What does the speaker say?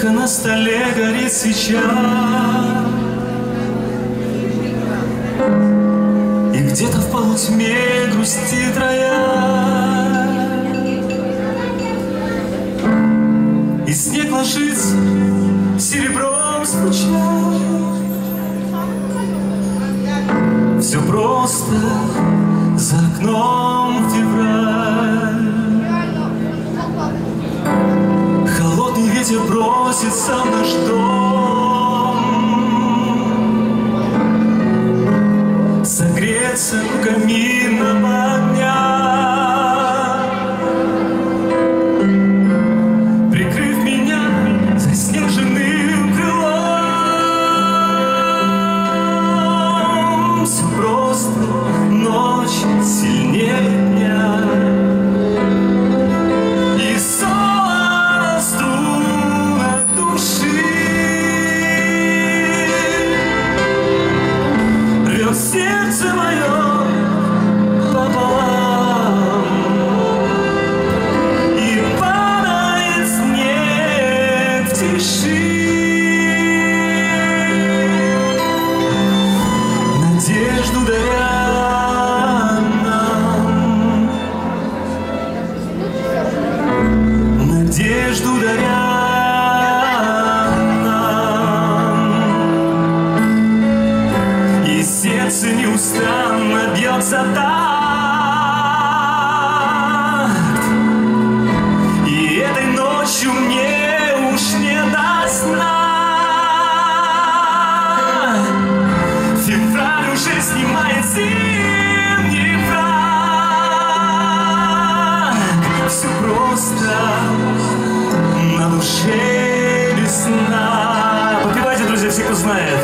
На столе горит свеча, и где-то в полутьме грустит рояль, и снег ложится серебром стуча. Все просто, за окном февраль. Ветер бросится в наш дом, согреться в каминном огня, прикрыв меня заснеженным крылом. Все просто, ночь сильнее дня. Сердце мое пополам, и падает снег в тиши, надежду даря нам, надежду даря. Сердце неустанно бьется так, и этой ночью мне уж не до сна. Февраль уже снимает зимний фраг. Все просто, на душе весна. Попивайте, друзья, все, кто знает.